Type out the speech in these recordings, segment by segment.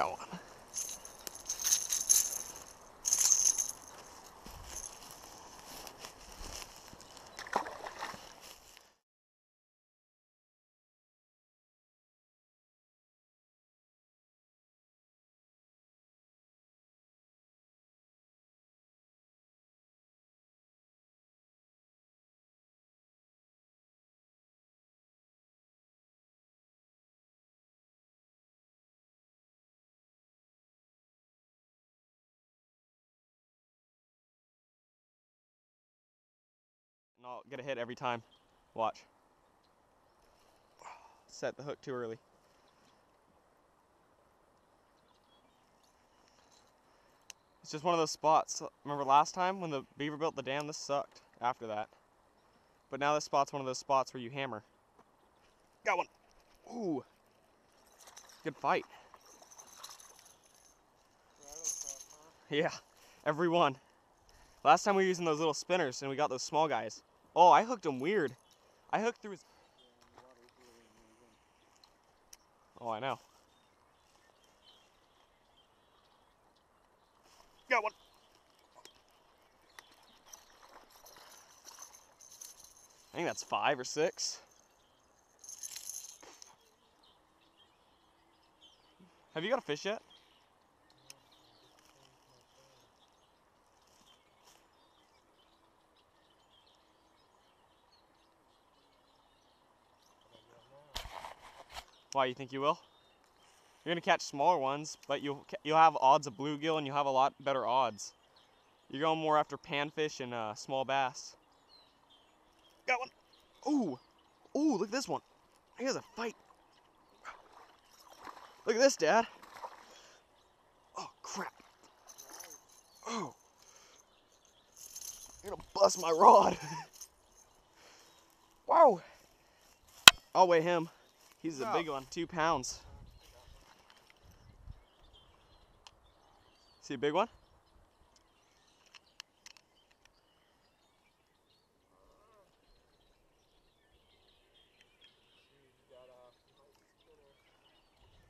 going. And I'll get a hit every time. Watch. Set the hook too early. It's just one of those spots. Remember last time when the beaver built the dam? This sucked after that. But now this spot's one of those spots where you hammer. Got one. Ooh. Good fight. Yeah. Every one. Last time we were using those little spinners and we got those small guys. Oh, I hooked him weird. I hooked through his... Oh, I know. Got one. I think that's 5 or 6. Have you got a fish yet? Why, you think you will? You're gonna catch smaller ones, but you'll have odds of bluegill and you'll have a lot better odds. You're going more after panfish and small bass. Got one. Ooh, ooh, look at this one. Here's a fight. Look at this, Dad. Oh crap. Oh, you're gonna bust my rod. Wow. I'll weigh him. He's a big one, 2 pounds. See a big one?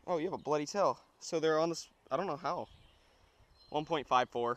Oh, you have a bloody tail. So they're on this, I don't know how. 1.54.